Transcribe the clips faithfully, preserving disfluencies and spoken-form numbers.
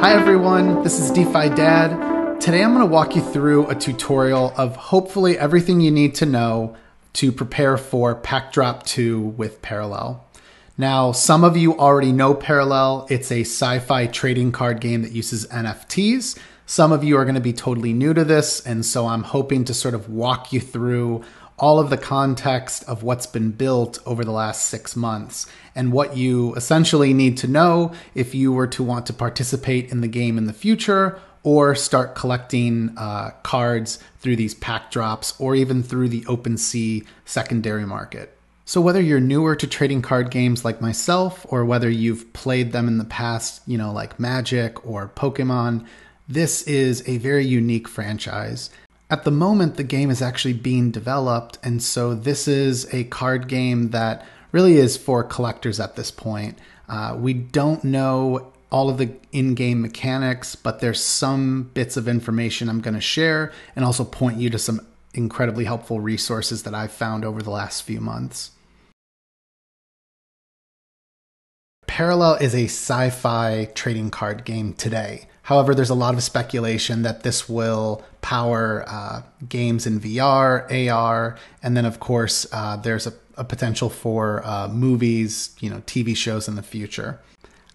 Hi everyone, this is DeFi Dad. Today I'm going to walk you through a tutorial of hopefully everything you need to know to prepare for Pack Drop two with Parallel. Now, some of you already know Parallel. It's a sci-fi trading card game that uses N F Ts. Some of you are going to be totally new to this, and so I'm hoping to sort of walk you through all of the context of what's been built over the last six months and what you essentially need to know if you were to want to participate in the game in the future or start collecting uh, cards through these pack drops or even through the OpenSea secondary market. So whether you're newer to trading card games like myself or whether you've played them in the past, you know, like Magic or Pokemon, this is a very unique franchise. At the moment, the game is actually being developed, and so this is a card game that really is for collectors at this point. Uh, we don't know all of the in-game mechanics, but there's some bits of information I'm going to share and also point you to some incredibly helpful resources that I've found over the last few months. Parallel is a sci-fi trading card game today. However, there's a lot of speculation that this will power uh, games in V R, A R, and then of course uh, there's a, a potential for uh, movies, you know, T V shows in the future.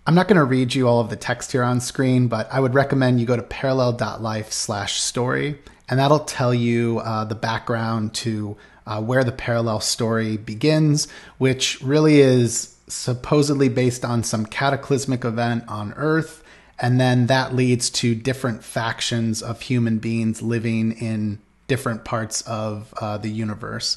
I'm not going to read you all of the text here on screen, but I would recommend you go to parallel dot life slash story, and that'll tell you uh, the background to uh, where the Parallel story begins, which really is supposedly based on some cataclysmic event on Earth. And then that leads to different factions of human beings living in different parts of uh, the universe.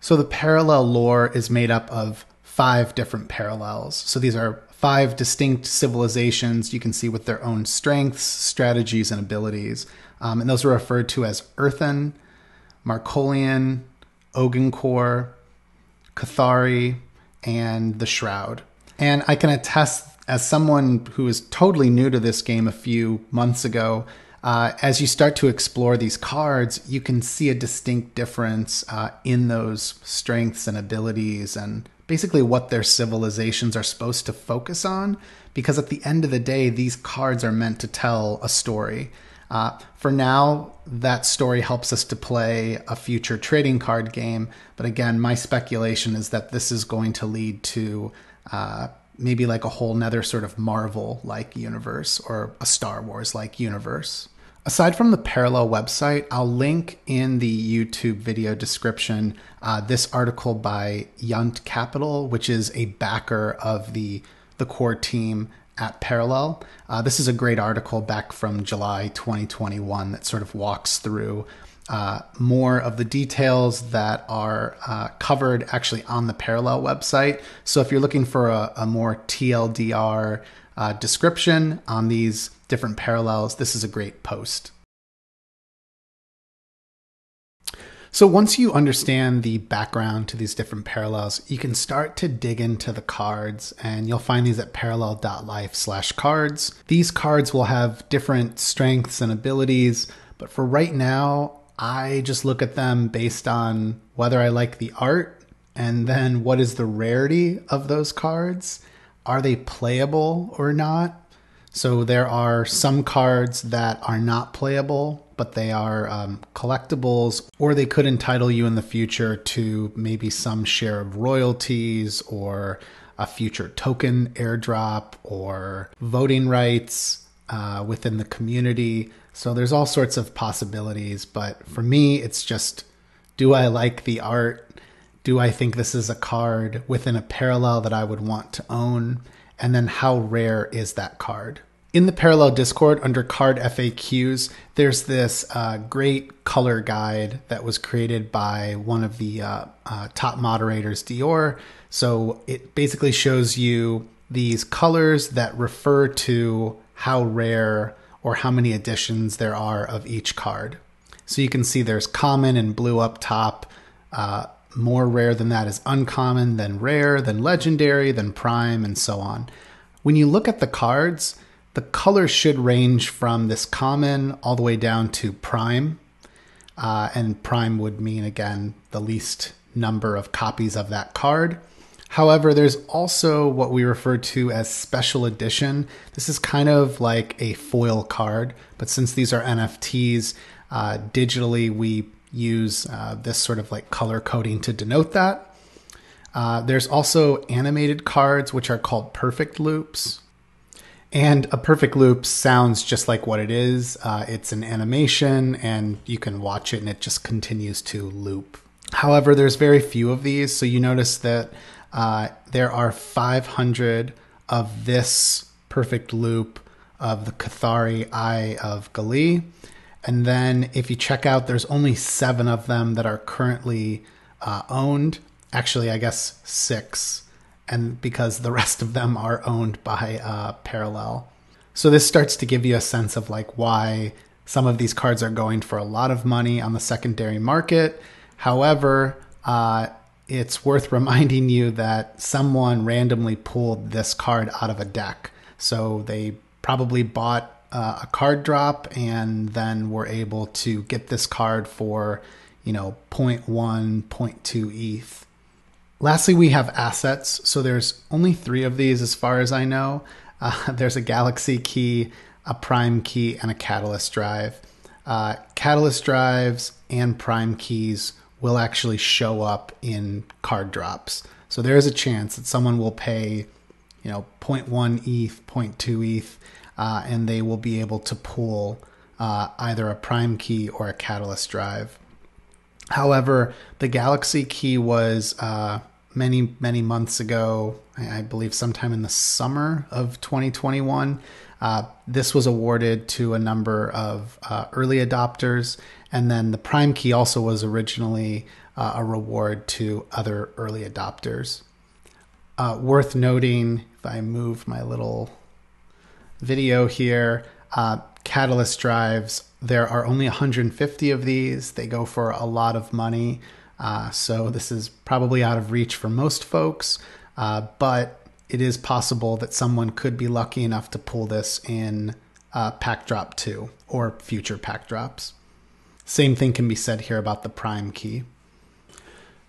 So the Parallel lore is made up of five different parallels. So these are five distinct civilizations you can see with their own strengths, strategies, and abilities. Um, and those are referred to as Earthen, Marcolian, Ogencor, Cathari, and The Shroud. And I can attest as someone who is totally new to this game a few months ago, uh, as you start to explore these cards, you can see a distinct difference uh, in those strengths and abilities and basically what their civilizations are supposed to focus on, because at the end of the day, these cards are meant to tell a story. Uh, for now, that story helps us to play a future trading card game. But again, my speculation is that this is going to lead to uh, maybe like a whole nother sort of Marvel-like universe or a Star Wars-like universe. Aside from the Parallel website, I'll link in the YouTube video description uh, this article by Yunt Capital, which is a backer of the, the core team at Parallel. Uh, this is a great article back from July twenty twenty-one that sort of walks through Uh, more of the details that are uh, covered actually on the Parallel website. So if you're looking for a, a more T L D R uh, description on these different parallels, this is a great post. So once you understand the background to these different parallels, you can start to dig into the cards, and you'll find these at parallel dot life slash cards. These cards will have different strengths and abilities, but for right now, I just look at them based on whether I like the art, and then what is the rarity of those cards? Are they playable or not? So there are some cards that are not playable, but they are um, collectibles, or they could entitle you in the future to maybe some share of royalties or a future token airdrop or voting rights uh, within the community. So there's all sorts of possibilities, but for me, it's just, do I like the art? Do I think this is a card within a Parallel that I would want to own? And then how rare is that card? In the Parallel Discord, under card F A Qs, there's this uh, great color guide that was created by one of the uh, uh, top moderators, Dior. So it basically shows you these colors that refer to how rare or how many editions there are of each card. So you can see there's common and blue up top, uh, more rare than that is uncommon, then rare, then legendary, then prime, and so on. When you look at the cards, the color should range from this common all the way down to prime. Uh, and prime would mean, again, the least number of copies of that card. However, there's also what we refer to as special edition. This is kind of like a foil card, but since these are N F Ts, uh, digitally we use uh, this sort of like color coding to denote that. Uh, there's also animated cards, which are called perfect loops. And a perfect loop sounds just like what it is. Uh, it's an animation and you can watch it and it just continues to loop. However, there's very few of these. So you notice that uh, there are five hundred of this perfect loop of the Cathari Eye of Ghali. And then if you check out, there's only seven of them that are currently uh, owned. Actually, I guess six, and because the rest of them are owned by uh, Parallel. So this starts to give you a sense of like why some of these cards are going for a lot of money on the secondary market. However, uh, it's worth reminding you that someone randomly pulled this card out of a deck. So they probably bought Uh, a card drop and then we're able to get this card for, you know, zero point one, zero point two E T H. Lastly, we have assets. So there's only three of these as far as I know. Uh, there's a Galaxy key, a Prime key, and a Catalyst drive. Uh, Catalyst drives and Prime keys will actually show up in card drops. So there is a chance that someone will pay, you know, zero point one E T H, zero point two E T H, Uh, and they will be able to pull uh, either a Prime key or a Catalyst drive. However, the Galaxy key was uh, many, many months ago, I believe sometime in the summer of twenty twenty-one. Uh, this was awarded to a number of uh, early adopters. And then the Prime key also was originally uh, a reward to other early adopters. Uh, worth noting, if I move my little video here, uh, Catalyst drives, there are only one hundred fifty of these. They go for a lot of money. Uh, so this is probably out of reach for most folks, uh, but it is possible that someone could be lucky enough to pull this in uh, Pack Drop two or future Pack Drops. Same thing can be said here about the Prime key.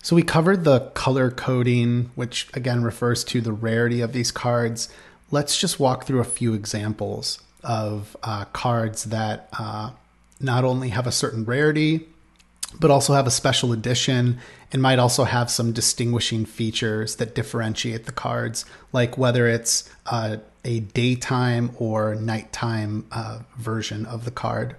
So we covered the color coding, which again refers to the rarity of these cards. Let's just walk through a few examples of uh, cards that uh, not only have a certain rarity, but also have a special edition and might also have some distinguishing features that differentiate the cards, like whether it's uh, a daytime or nighttime uh, version of the card.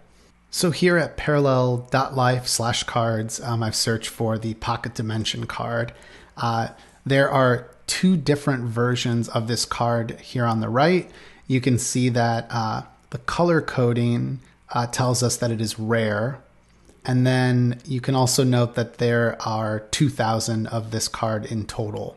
So here at parallel.life slash cards, um, I've searched for the Pocket Dimension card. Uh, there are two different versions of this card here on the right. You can see that uh, the color coding uh, tells us that it is rare. And then you can also note that there are two thousand of this card in total.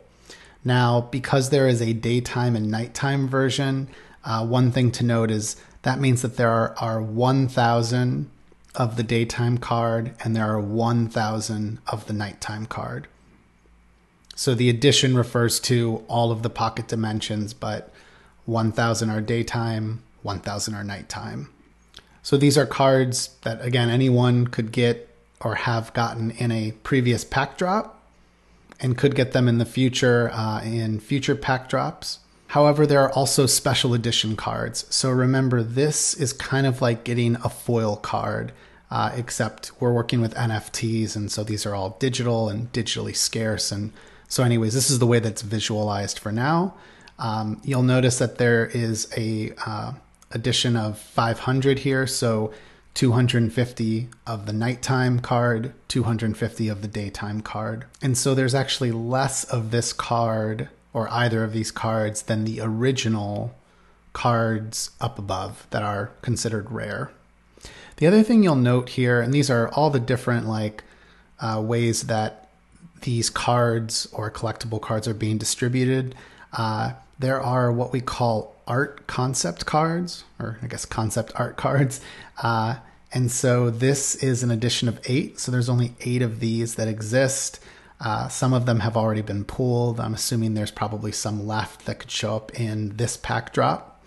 Now, because there is a daytime and nighttime version, uh, one thing to note is that means that there are, are one thousand of the daytime card and there are one thousand of the nighttime card. So the edition refers to all of the pocket dimensions, but one thousand are daytime, one thousand are nighttime. So these are cards that, again, anyone could get or have gotten in a previous pack drop and could get them in the future uh, in future pack drops. However, there are also special edition cards. So remember, this is kind of like getting a foil card, uh, except we're working with N F Ts, and so these are all digital and digitally scarce. And so anyways, this is the way that's visualized for now. Um, you'll notice that there is a uh, addition of five hundred here, so two hundred fifty of the nighttime card, two hundred fifty of the daytime card. And so there's actually less of this card or either of these cards than the original cards up above that are considered rare. The other thing you'll note here, and these are all the different like uh, ways that these cards or collectible cards are being distributed. Uh, there are what we call art concept cards, or I guess concept art cards. Uh, and so this is an edition of eight. So there's only eight of these that exist. Uh, some of them have already been pulled. I'm assuming there's probably some left that could show up in this pack drop.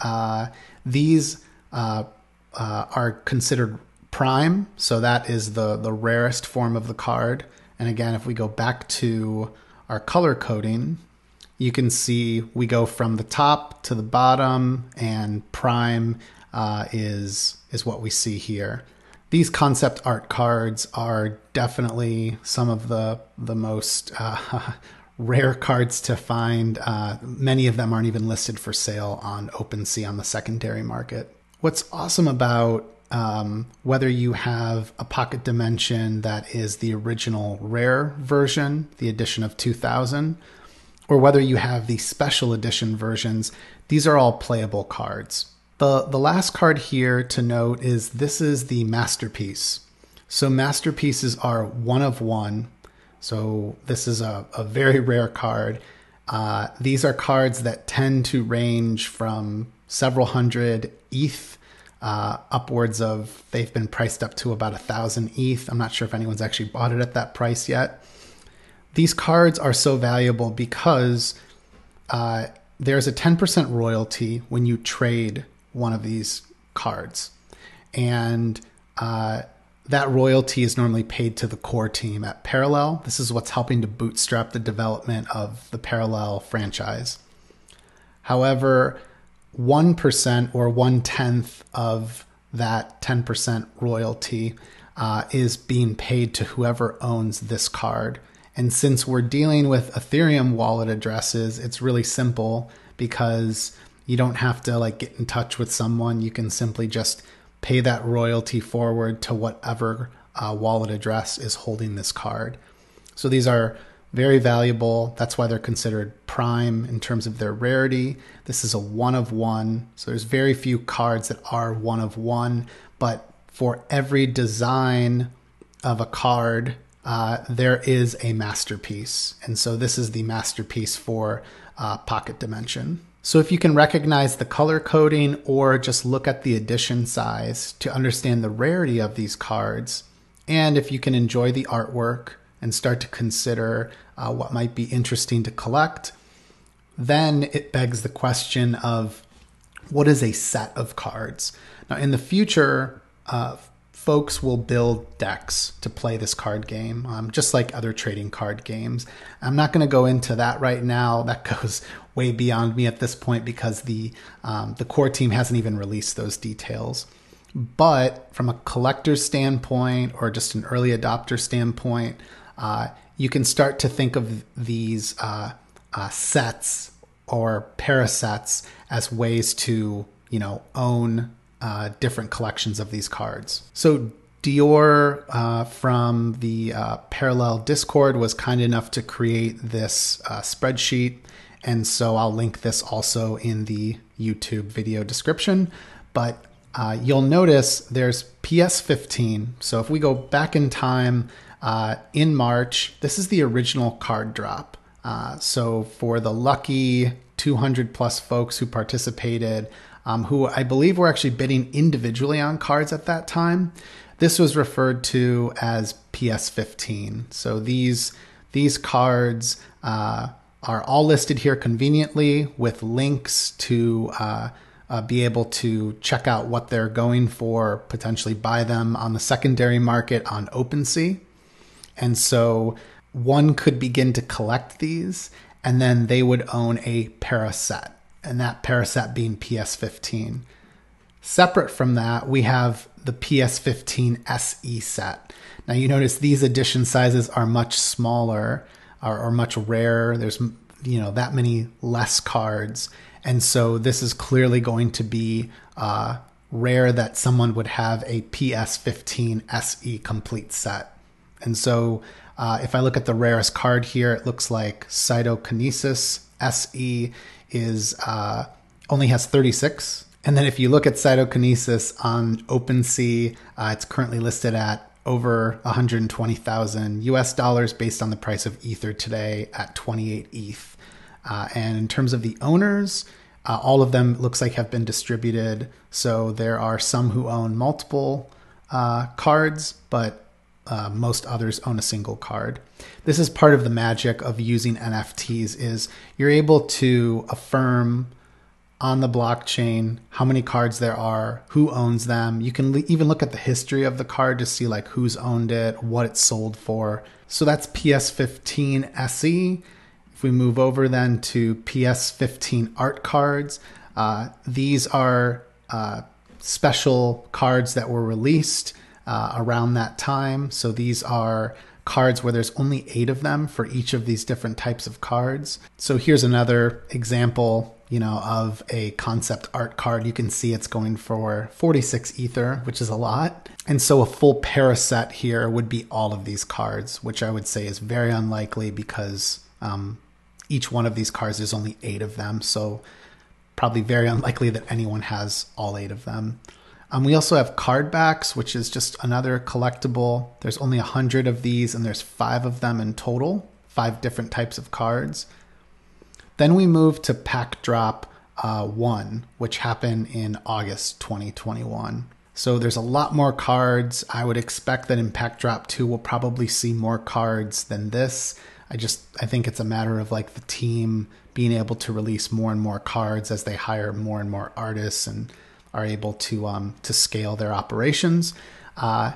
Uh, these uh, uh, are considered prime. So that is the, the rarest form of the card. And again, if we go back to our color coding, you can see we go from the top to the bottom, and prime uh, is, is what we see here. These concept art cards are definitely some of the, the most uh, rare cards to find. Uh, many of them aren't even listed for sale on OpenSea on the secondary market. What's awesome about um, whether you have a Pocket Dimension that is the original rare version, the edition of two thousand, or whether you have the special edition versions, these are all playable cards. The, the last card here to note is this is the masterpiece. So masterpieces are one of one. So this is a, a very rare card. Uh, these are cards that tend to range from several hundred E T H uh, upwards of, they've been priced up to about a thousand E T H. I'm not sure if anyone's actually bought it at that price yet. These cards are so valuable because uh, there's a ten percent royalty when you trade one of these cards. And uh, that royalty is normally paid to the core team at Parallel. This is what's helping to bootstrap the development of the Parallel franchise. However, one percent or one-tenth of that ten percent royalty uh, is being paid to whoever owns this card. And since we're dealing with Ethereum wallet addresses, it's really simple because you don't have to like get in touch with someone. You can simply just pay that royalty forward to whatever uh, wallet address is holding this card. So these are very valuable. That's why they're considered prime in terms of their rarity. This is a one of one. So there's very few cards that are one of one, but for every design of a card, uh, there is a masterpiece. And so this is the masterpiece for uh, Pocket Dimension. So if you can recognize the color coding or just look at the edition size to understand the rarity of these cards, and if you can enjoy the artwork and start to consider uh, what might be interesting to collect, then it begs the question of what is a set of cards? Now in the future, uh, folks will build decks to play this card game, um, just like other trading card games. I'm not going to go into that right now. That goes way beyond me at this point because the, um, the core team hasn't even released those details. But from a collector's standpoint or just an early adopter standpoint, uh, you can start to think of these uh, uh, sets or parasets as ways to, you know, own Uh, different collections of these cards. So Dior uh, from the uh, Parallel Discord was kind enough to create this uh, spreadsheet. And so I'll link this also in the YouTube video description. But uh, you'll notice there's P S fifteen. So if we go back in time uh, in March, this is the original card drop. Uh, so for the lucky two hundred plus folks who participated, Um, who I believe were actually bidding individually on cards at that time. This was referred to as P S fifteen. So these, these cards uh, are all listed here conveniently with links to uh, uh, be able to check out what they're going for, potentially buy them on the secondary market on OpenSea. And so one could begin to collect these and then they would own a paraset, and that paraset being P S fifteen. Separate from that, we have the P S fifteen S E set. Now you notice these edition sizes are much smaller, are, are much rarer. There's, you know, that many less cards. And so this is clearly going to be uh, rare that someone would have a P S fifteen S E complete set. And so uh, if I look at the rarest card here, it looks like Cytokinesis S E is uh, only has thirty-six. And then if you look at Cytokinesis on OpenSea, uh, it's currently listed at over one hundred twenty thousand U S dollars based on the price of Ether today at twenty-eight E T H. Uh, and in terms of the owners, uh, all of them looks like have been distributed. So there are some who own multiple uh, cards, but uh, most others own a single card. This is part of the magic of using N F Ts is you're able to affirm on the blockchain how many cards there are, who owns them. You can even look at the history of the card to see like who's owned it, what it's sold for. So that's P S fifteen S E. If we move over then to P S fifteen art cards, uh, these are uh, special cards that were released uh, around that time. So these are cards where there's only eight of them for each of these different types of cards. So here's another example, you know, of a concept art card. You can see it's going for forty-six ether, which is a lot. And so a full paraset here would be all of these cards, which I would say is very unlikely because um, each one of these cards, there's only eight of them. So probably very unlikely that anyone has all eight of them. Um, we also have card backs, which is just another collectible. There's only a hundred of these and there's five of them in total, five different types of cards. Then we move to Pack Drop uh, one, which happened in August twenty twenty-one. So there's a lot more cards. I would expect that in Pack Drop two, we'll probably see more cards than this. I just, I think it's a matter of like the team being able to release more and more cards as they hire more and more artists and are able to, um, to scale their operations. Uh,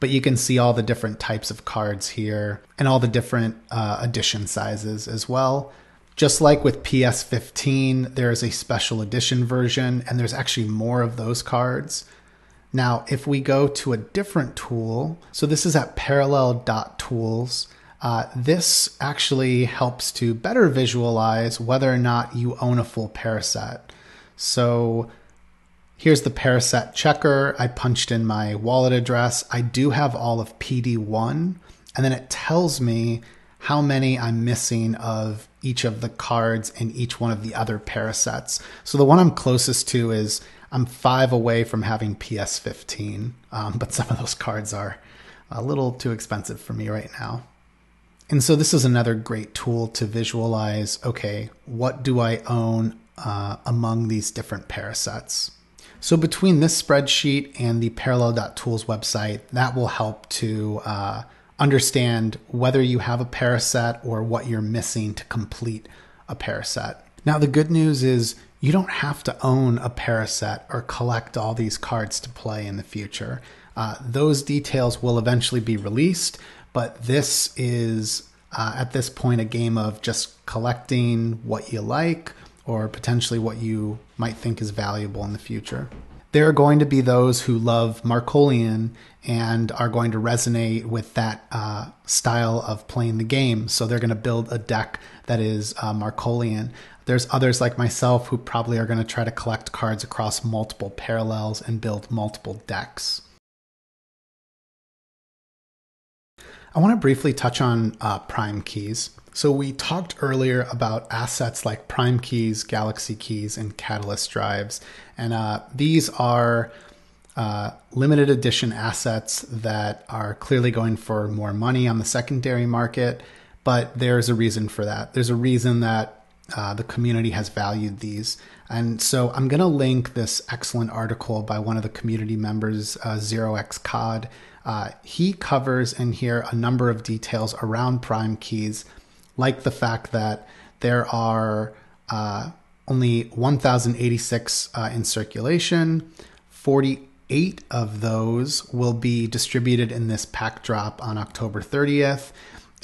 but you can see all the different types of cards here and all the different uh, edition sizes as well. Just like with P S fifteen, there is a special edition version, and there's actually more of those cards. Now, if we go to a different tool, so this is at parallel dot tools. Uh, this actually helps to better visualize whether or not you own a full paraset. So here's the paraset checker. I punched in my wallet address. I do have all of P D one, and then it tells me how many I'm missing of each of the cards in each one of the other parasets. So the one I'm closest to is I'm five away from having P S fifteen, um, but some of those cards are a little too expensive for me right now. And so this is another great tool to visualize, okay, what do I own uh, among these different parasets? So between this spreadsheet and the parallel dot tools website, that will help to uh, understand whether you have a paraset or what you're missing to complete a paraset. Now, the good news is you don't have to own a paraset or collect all these cards to play in the future. Uh, those details will eventually be released, but this is uh, at this point a game of just collecting what you like or potentially what you might think is valuable in the future. There are going to be those who love Marcolian and are going to resonate with that uh, style of playing the game. So they're going to build a deck that is uh, Marcolian. There's others like myself who probably are going to try to collect cards across multiple parallels and build multiple decks. I want to briefly touch on uh, prime keys. So we talked earlier about assets like prime keys, Galaxy keys, and Catalyst drives. And uh, these are uh, limited edition assets that are clearly going for more money on the secondary market, but there's a reason for that. There's a reason that uh, the community has valued these. And so I'm gonna link this excellent article by one of the community members, uh, zero x cod. Uh, he covers in here a number of details around prime keys, like the fact that there are uh, only one thousand eighty-six uh, in circulation. forty-eight of those will be distributed in this pack drop on October thirtieth.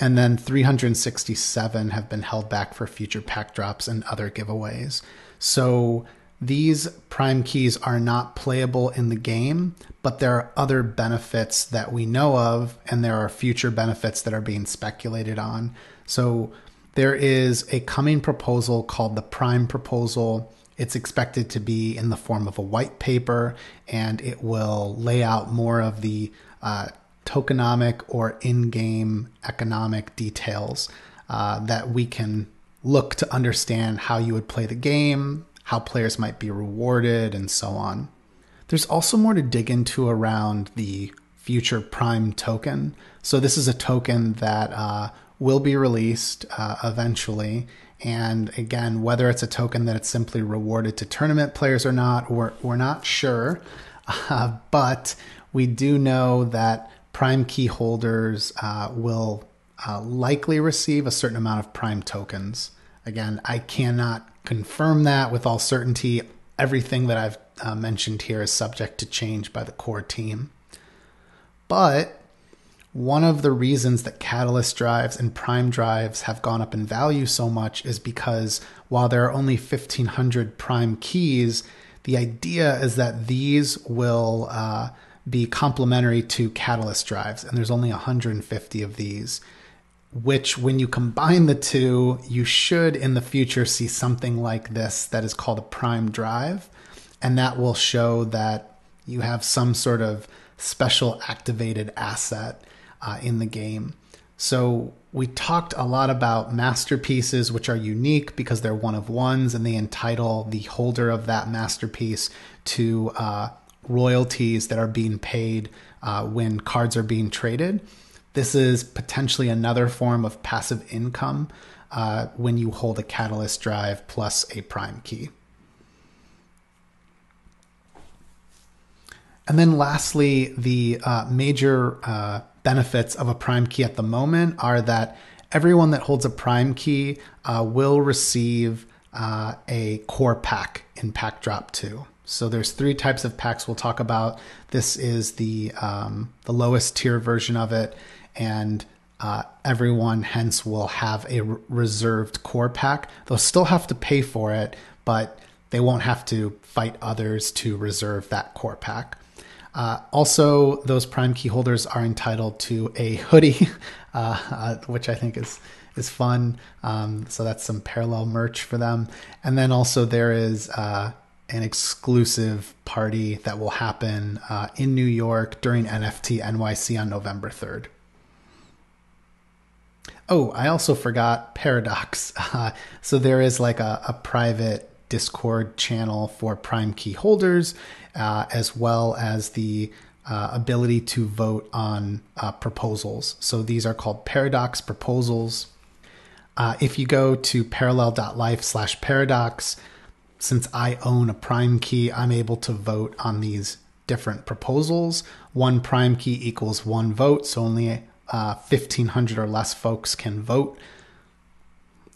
and then three hundred sixty-seven have been held back for future pack drops and other giveaways. So these prime keys are not playable in the game, but there are other benefits that we know of, and there are future benefits that are being speculated on. So there is a coming proposal called the Prime Proposal. It's expected to be in the form of a white paper, and it will lay out more of the uh, tokenomic or in-game economic details uh, that we can look to understand how you would play the game, how players might be rewarded, and so on. There's also more to dig into around the future Prime token. So this is a token that uh, will be released uh, eventually. And again, whether it's a token that it's simply rewarded to tournament players or not, we're, we're not sure. Uh, but we do know that Prime key holders uh, will uh, likely receive a certain amount of Prime tokens. Again, I cannot confirm that with all certainty. Everything that I've uh, mentioned here is subject to change by the core team. But one of the reasons that Catalyst drives and Prime drives have gone up in value so much is because while there are only fifteen hundred Prime keys, the idea is that these will uh, be complementary to Catalyst drives, and there's only one hundred fifty of these, which when you combine the two, you should in the future see something like this that is called a Prime drive, and that will show that you have some sort of special activated asset Uh, in the game. So we talked a lot about masterpieces, which are unique because they're one of ones and they entitle the holder of that masterpiece to uh, royalties that are being paid uh, when cards are being traded. This is potentially another form of passive income uh, when you hold a Catalyst drive plus a Prime key. And then lastly, the uh, major uh, benefits of a Prime key at the moment are that everyone that holds a Prime key uh, will receive uh, a core pack in Pack Drop two. So there's three types of packs we'll talk about. This is the, um, the lowest tier version of it, and uh, everyone hence will have a reserved core pack. They'll still have to pay for it, but they won't have to fight others to reserve that core pack. Uh, also, those Prime key holders are entitled to a hoodie, uh, uh, which I think is is fun. Um, so that's some Parallel merch for them. And then also there is uh, an exclusive party that will happen uh, in New York during N F T N Y C on November third. Oh, I also forgot Paradox. Uh, so there is like a, a private Discord channel for Prime key holders, uh, as well as the uh, ability to vote on uh, proposals. So these are called Paradox proposals. Uh, if you go to parallel dot life slash paradox, since I own a Prime key, I'm able to vote on these different proposals. One Prime key equals one vote, so only uh, fifteen hundred or less folks can vote.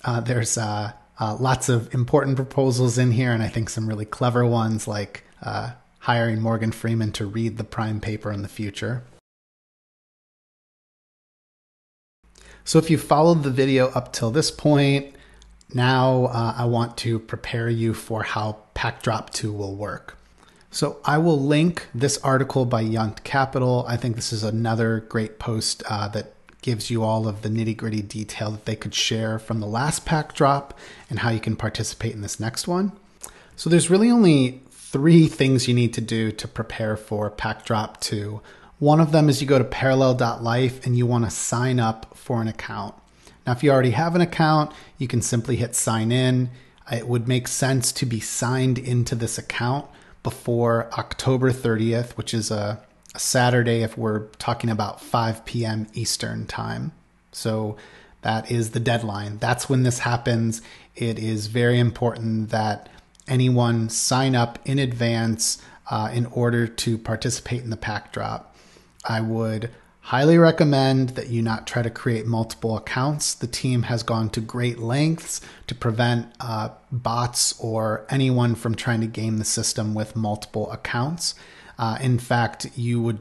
Uh, there's a uh, Uh, lots of important proposals in here, and I think some really clever ones, like uh, hiring Morgan Freeman to read the Prime paper in the future. So if you followed the video up till this point, now uh, I want to prepare you for how Pack Drop two will work. So I will link this article by Yunt Capital. I think this is another great post uh, that gives you all of the nitty-gritty detail that they could share from the last pack drop and how you can participate in this next one. So there's really only three things you need to do to prepare for Pack Drop two. One of them is you go to parallel dot life and you want to sign up for an account. Now, if you already have an account, you can simply hit sign in. It would make sense to be signed into this account before October thirtieth, which is a Saturday if we're talking about five P M Eastern time. So that is the deadline. That's when this happens. It is very important that anyone sign up in advance uh, in order to participate in the pack drop. I would highly recommend that you not try to create multiple accounts. The team has gone to great lengths to prevent uh, bots or anyone from trying to game the system with multiple accounts. Uh, in fact, you would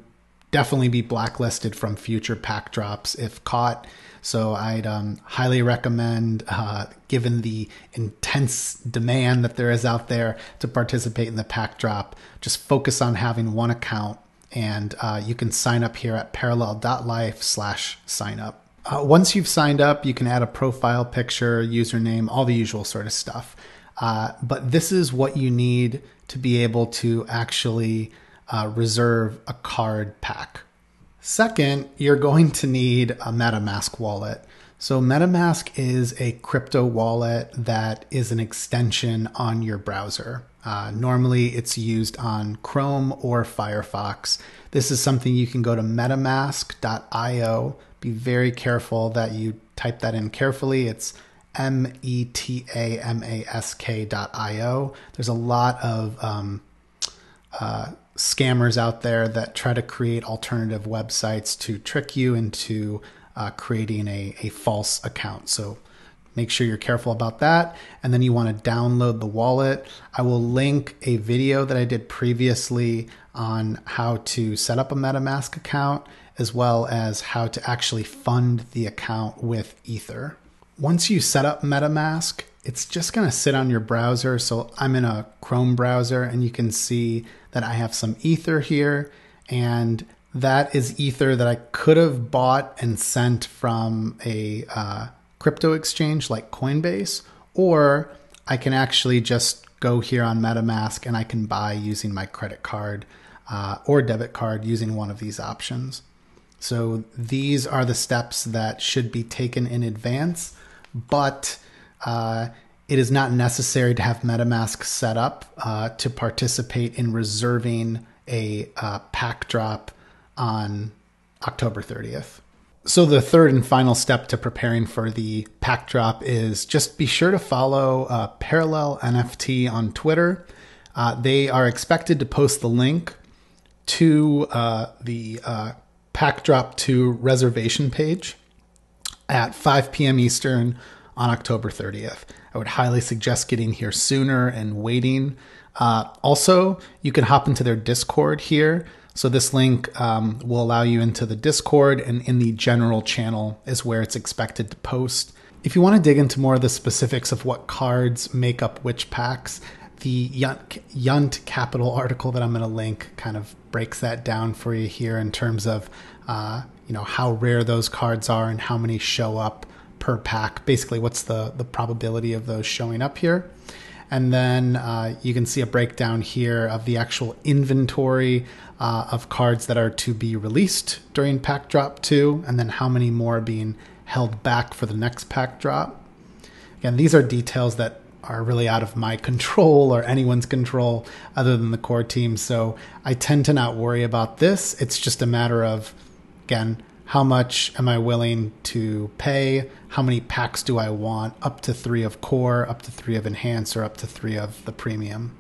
definitely be blacklisted from future pack drops if caught. So I'd um, highly recommend, uh, given the intense demand that there is out there to participate in the pack drop, just focus on having one account. And uh, you can sign up here at parallel.life slash sign up. Uh, once you've signed up, you can add a profile picture, username, all the usual sort of stuff. Uh, but this is what you need to be able to actually uh, reserve a card pack. Second, you're going to need a MetaMask wallet. So MetaMask is a crypto wallet that is an extension on your browser. Uh, normally it's used on Chrome or Firefox. This is something you can go to metamask dot i o. Be very careful that you type that in carefully. It's M E T A M A S K dot i o. There's a lot of um, uh, scammers out there that try to create alternative websites to trick you into uh, creating a, a false account. So make sure you're careful about that. And then you want to download the wallet. I will link a video that I did previously on how to set up a MetaMask account, as well as how to actually fund the account with Ether. Once you set up MetaMask, it's just going to sit on your browser. So I'm in a Chrome browser, and you can see that I have some Ether here, and that is Ether that I could have bought and sent from a uh, crypto exchange like Coinbase, or I can actually just go here on MetaMask and I can buy using my credit card uh, or debit card using one of these options. So these are the steps that should be taken in advance, but uh, it is not necessary to have MetaMask set up uh, to participate in reserving a uh, pack drop on October thirtieth. So the third and final step to preparing for the pack drop is just be sure to follow uh, Parallel N F T on Twitter. Uh, they are expected to post the link to uh, the uh, Pack Drop two reservation page at five p m Eastern on October thirtieth. I would highly suggest getting here sooner and waiting. Uh, also, you can hop into their Discord here. So this link um, will allow you into the Discord, and in the general channel is where it's expected to post. If you want to dig into more of the specifics of what cards make up which packs, the Yunt, Yunt Capital article that I'm going to link kind of breaks that down for you here in terms of uh, you know, how rare those cards are and how many show up per pack. Basically, what's the, the probability of those showing up here. And then uh, you can see a breakdown here of the actual inventory uh, of cards that are to be released during Pack Drop two, and then how many more are being held back for the next Pack Drop. Again, these are details that are really out of my control or anyone's control other than the core team. So I tend to not worry about this. It's just a matter of, again, how much am I willing to pay? How many packs do I want? Up to three of core, up to three of enhance, or up to three of the premium.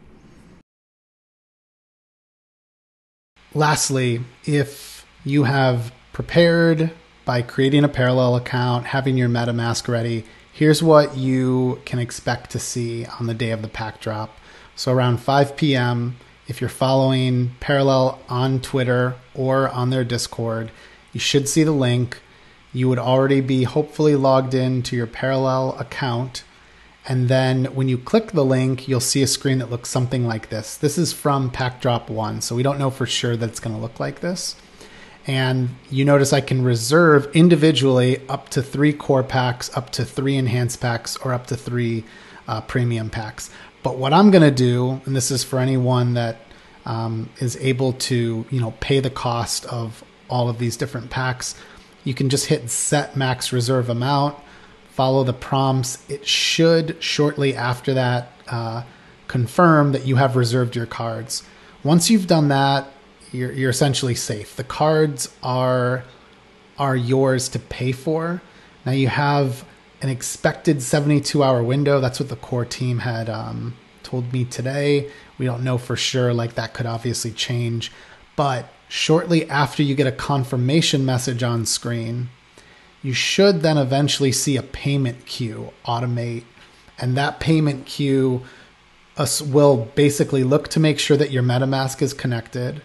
Lastly, if you have prepared by creating a Parallel account, having your MetaMask ready, here's what you can expect to see on the day of the pack drop. So around five p m, if you're following Parallel on Twitter or on their Discord, you should see the link. You would already be hopefully logged in to your Parallel account. And then when you click the link, you'll see a screen that looks something like this. This is from Pack Drop one, so we don't know for sure that it's going to look like this. And you notice I can reserve individually up to three core packs, up to three enhanced packs, or up to three uh, premium packs. But what I'm going to do, and this is for anyone that um, is able to, you know, pay the cost of all of these different packs, you can just hit set max reserve amount, follow the prompts. It should shortly after that uh, confirm that you have reserved your cards. Once you've done that, you're, you're essentially safe. The cards are, are yours to pay for. Now you have an expected seventy-two hour window. That's what the core team had um, told me today. We don't know for sure, like that could obviously change, but shortly after you get a confirmation message on screen, you should then eventually see a payment queue automate. And that payment queue will basically look to make sure that your MetaMask is connected.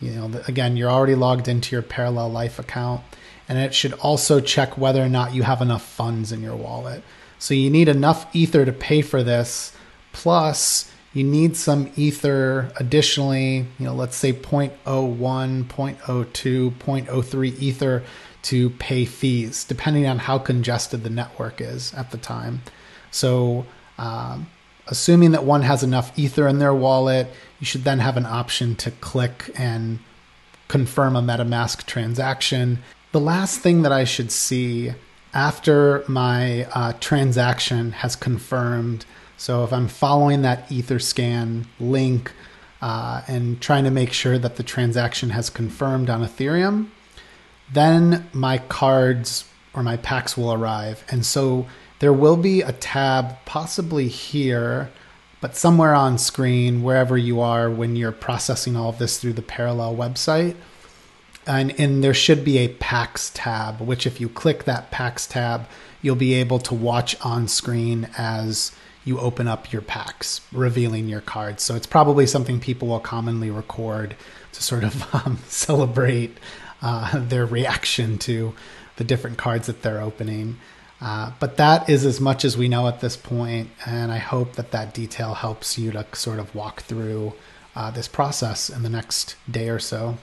You know, again, you're already logged into your Parallel Life account, and it should also check whether or not you have enough funds in your wallet. So you need enough Ether to pay for this, plus you need some Ether additionally, you know, let's say zero point zero one, zero point zero two, zero point zero three Ether to pay fees, depending on how congested the network is at the time. So um, assuming that one has enough Ether in their wallet, you should then have an option to click and confirm a MetaMask transaction. The last thing that I should see after my uh, transaction has confirmed, so if I'm following that Etherscan link uh, and trying to make sure that the transaction has confirmed on Ethereum, then my cards or my packs will arrive. And so there will be a tab possibly here, but somewhere on screen, wherever you are when you're processing all of this through the Parallel website. And, and there should be a Packs tab, which if you click that Packs tab, you'll be able to watch on screen as you open up your packs, revealing your cards. So it's probably something people will commonly record to sort of um, celebrate uh, their reaction to the different cards that they're opening. Uh, but that is as much as we know at this point, and I hope that that detail helps you to sort of walk through uh, this process in the next day or so.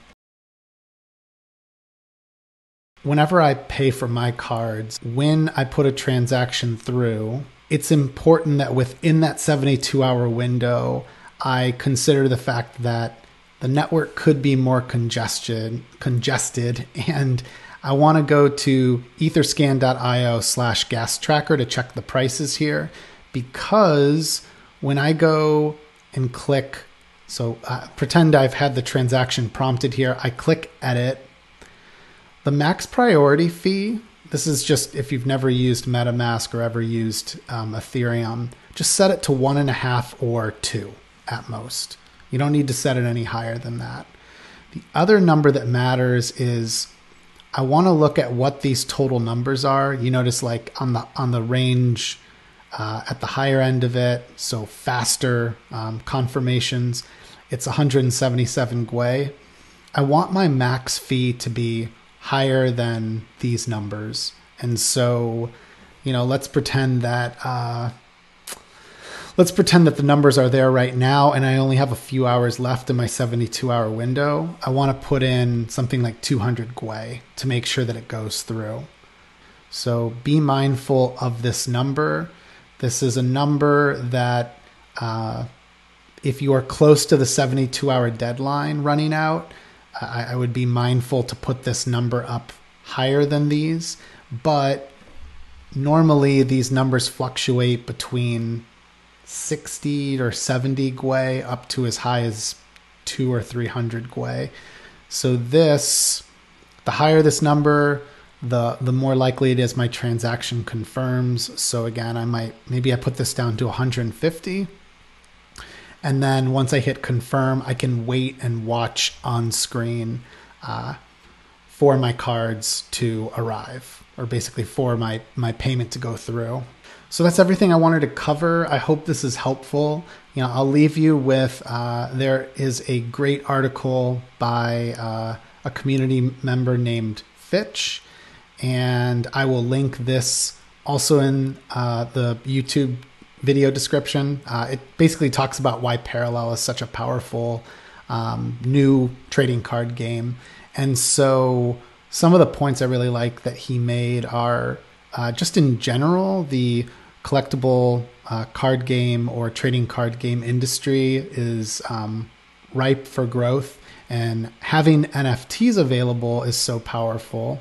Whenever I pay for my cards, when I put a transaction through, it's important that within that seventy-two hour window, I consider the fact that the network could be more congested, congested and I want to go to etherscan.io slash gas tracker to check the prices here, because when I go and click, so uh, pretend I've had the transaction prompted here, I click edit. The max priority fee, this is just if you've never used MetaMask or ever used um, Ethereum, just set it to one and a half or two at most. You don't need to set it any higher than that. The other number that matters is I want to look at what these total numbers are. You notice like on the on the range uh, at the higher end of it, so faster um, confirmations, it's one hundred seventy-seven Gwei. I want my max fee to be higher than these numbers. And so, you know, let's pretend that uh, let's pretend that the numbers are there right now and I only have a few hours left in my seventy-two hour window. I want to put in something like two hundred Gwei to make sure that it goes through. So be mindful of this number. This is a number that uh, if you are close to the seventy-two hour deadline running out, I, I would be mindful to put this number up higher than these. But normally these numbers fluctuate between sixty or seventy Gwei up to as high as two or three hundred Gwei. So this, the higher this number, the the more likely it is my transaction confirms. So again, I might, maybe I put this down to one hundred fifty. And then once I hit confirm, I can wait and watch on screen uh, for my cards to arrive, or basically for my, my payment to go through. So that's everything I wanted to cover. I hope this is helpful. You know, I'll leave you with, uh, there is a great article by uh, a community member named Fitch, and I will link this also in uh, the YouTube video description. Uh, it basically talks about why Parallel is such a powerful um, new trading card game. And so some of the points I really like that he made are, Uh, just in general, the collectible uh, card game or trading card game industry is um, ripe for growth. And having N F Ts available is so powerful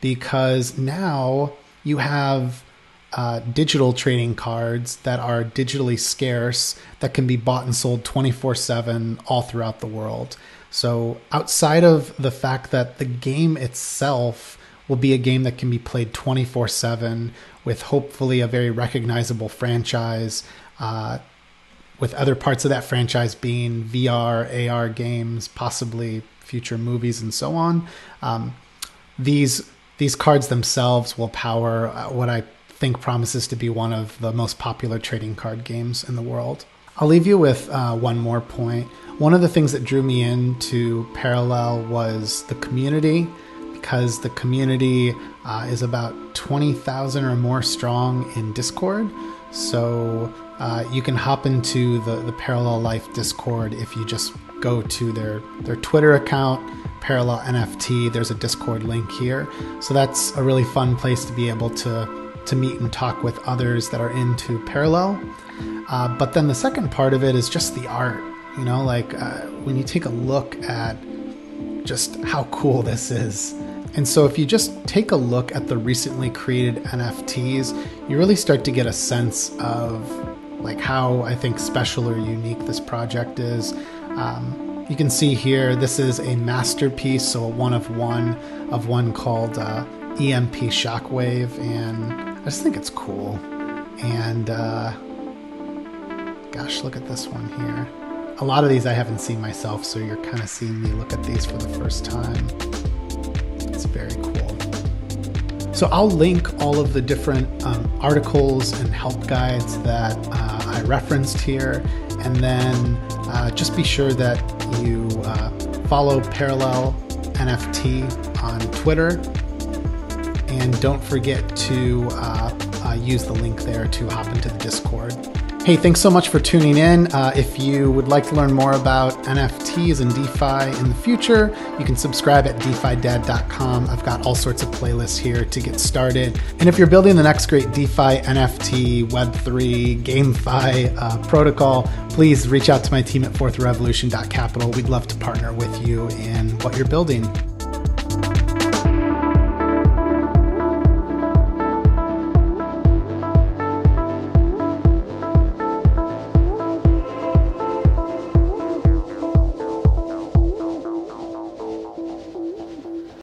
because now you have uh, digital trading cards that are digitally scarce that can be bought and sold twenty-four seven all throughout the world. So outside of the fact that the game itself will be a game that can be played twenty-four seven with hopefully a very recognizable franchise, uh, with other parts of that franchise being V R, A R games, possibly future movies and so on. Um, these, these cards themselves will power what I think promises to be one of the most popular trading card games in the world. I'll leave you with uh, one more point. One of the things that drew me into Parallel was the community, because the community uh, is about twenty thousand or more strong in Discord. So uh, you can hop into the, the Parallel Life Discord if you just go to their, their Twitter account, Parallel N F T. There's a Discord link here. So that's a really fun place to be able to, to meet and talk with others that are into Parallel. Uh, but then the second part of it is just the art. You know, like uh, when you take a look at just how cool this is. And so if you just take a look at the recently created N F Ts, you really start to get a sense of like how I think special or unique this project is. Um, you can see here, this is a masterpiece, so a one of one of one called uh, E M P Shockwave, and I just think it's cool. And uh, gosh, look at this one here. A lot of these I haven't seen myself, so you're kind of seeing me look at these for the first time. It's very cool. So I'll link all of the different um, articles and help guides that uh, I referenced here. And then uh, just be sure that you uh, follow Parallel N F T on Twitter. And don't forget to uh, uh, use the link there to hop into the Discord. Hey, thanks so much for tuning in. Uh, if you would like to learn more about N F Ts and DeFi in the future, you can subscribe at defi dad dot com. I've got all sorts of playlists here to get started. And if you're building the next great DeFi, N F T, Web three, GameFi uh, protocol, please reach out to my team at fourth revolution dot capital. We'd love to partner with you in what you're building.